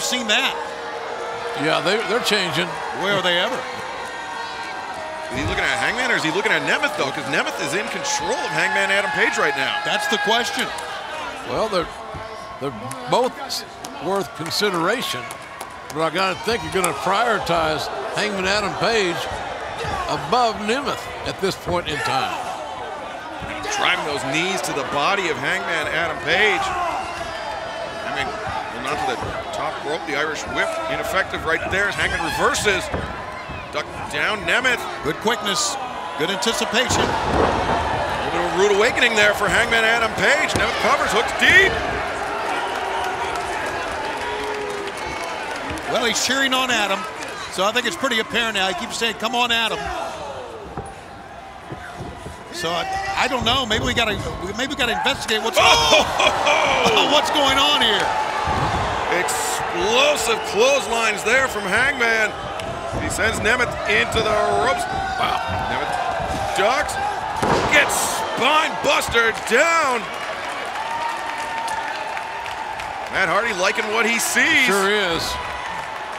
We've seen that. Yeah, they're changing. Where are they ever? Is he looking at Hangman, or is he looking at Nemeth, though? Because Nemeth is in control of Hangman Adam Page right now. That's the question. Well, they're both worth consideration, but I got to think you're going to prioritize Hangman Adam Page above Nemeth at this point in time. Driving those knees to the body of Hangman Adam Page. I mean, well, not to the top rope, the Irish whip, ineffective right there as Hangman reverses. Duck down Nemeth. Good quickness, good anticipation. A little bit of a rude awakening there for Hangman Adam Page. Nemeth covers, hooks deep. Well, he's cheering on Adam, so I think it's pretty apparent now. He keeps saying, come on, Adam. So I don't know. Maybe we gotta investigate what's what's going on here. Explosive clotheslines there from Hangman. He sends Nemeth into the ropes. Wow. Nemeth ducks, gets spine buster down. Matt Hardy liking what he sees. Sure is.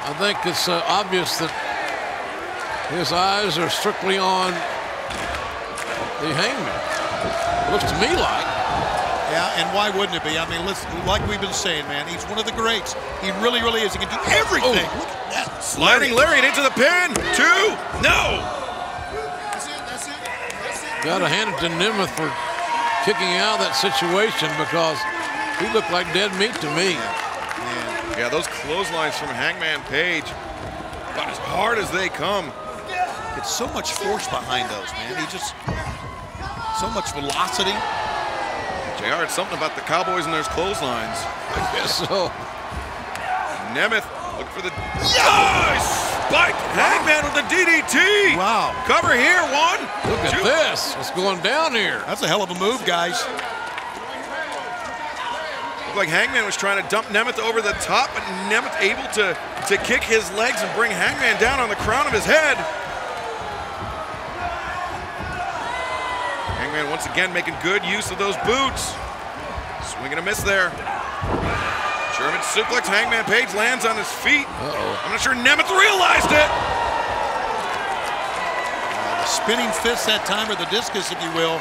I think it's obvious that his eyes are strictly on the Hangman. Looks to me like. Yeah, and why wouldn't it be? I mean, listen, like we've been saying, man, he's one of the greats. He really, really is. He can do everything. Oh. Look at that. Sliding lariat into the pin. Two. No. That's it. That's it. That's it. Got to hand it to Nemeth for kicking out of that situation, because he looked like dead meat to me. Yeah, those clotheslines from Hangman Page, about as hard as they come. It's so much force behind those, man. He just, so much velocity. JR, it's something about the Cowboys and their clotheslines. I guess so. Nemeth, look for the spike. Hangman with the DDT. Wow. Cover here, one. Look at this. What's going down here? That's a hell of a move, guys. Like Hangman was trying to dump Nemeth over the top, but Nemeth able to kick his legs and bring Hangman down on the crown of his head. Hangman once again making good use of those boots. Swing and a miss there. German suplex. Hangman Page lands on his feet. Uh-oh. I'm not sure Nemeth realized it. The spinning fist that time, or the discus, if you will.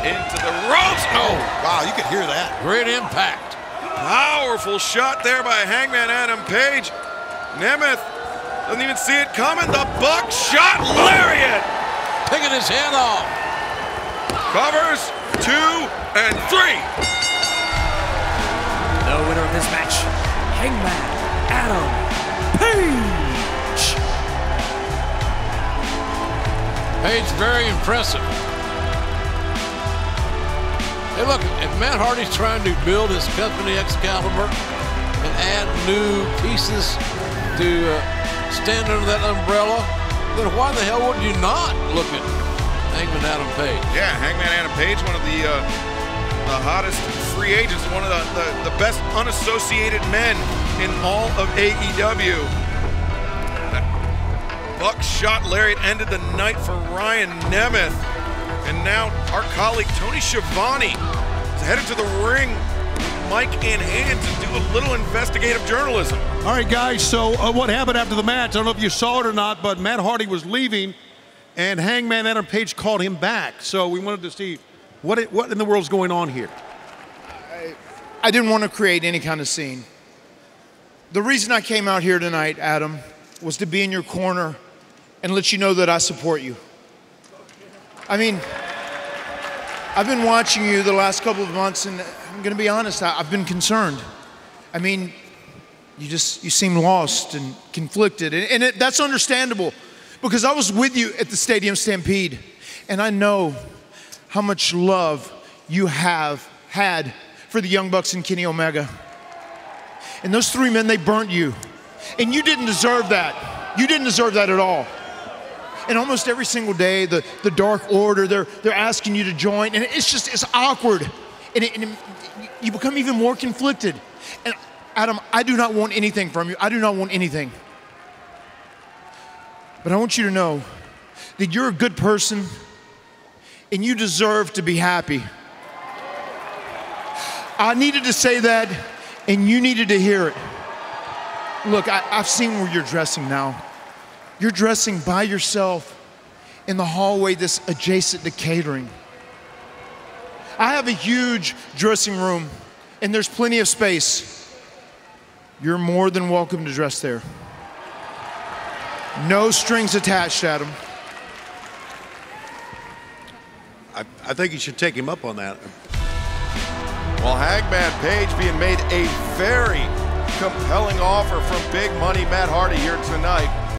Into the ropes. Oh, wow, you could hear that. Great impact. Powerful shot there by Hangman Adam Page. Nemeth doesn't even see it coming. The buckshot lariat. Picking his head off. Covers, 2 and 3. The winner of this match, Hangman Adam Page. Page, very impressive. Hey, look, if Matt Hardy's trying to build his company Excalibur and add new pieces to stand under that umbrella, then why the hell would you not look at Hangman Adam Page? Yeah, Hangman Adam Page, one of the hottest free agents, one of the best unassociated men in all of AEW. That buckshot lariat ended the night for Ryan Nemeth. And now our colleague Tony Schiavone is headed to the ring, mic in hand, to do a little investigative journalism. All right, guys, so what happened after the match, I don't know if you saw it or not, but Matt Hardy was leaving, and Hangman Adam Page called him back. So we wanted to see what in the world's going on here. I didn't want to create any kind of scene. The reason I came out here tonight, Adam, was to be in your corner and let you know that I support you. I mean, I've been watching you the last couple of months, and I'm going to be honest, I've been concerned. I mean, you seem lost and conflicted, and that's understandable, because I was with you at the Stadium Stampede, and I know how much love you have had for the Young Bucks and Kenny Omega. And those three men, they burnt you, and you didn't deserve that. You didn't deserve that at all. And almost every single day, the Dark Order, they're asking you to join, and it's just, it's awkward. And you become even more conflicted. And Adam, I do not want anything from you. I do not want anything. But I want you to know that you're a good person, and you deserve to be happy. I needed to say that, and you needed to hear it. Look, I've seen where you're dressing now. You're dressing by yourself in the hallway that's adjacent to catering. I have a huge dressing room, and there's plenty of space. You're more than welcome to dress there. No strings attached, Adam. I think you should take him up on that. Well, Hangman Page being made a very compelling offer from Big Money Matt Hardy here tonight.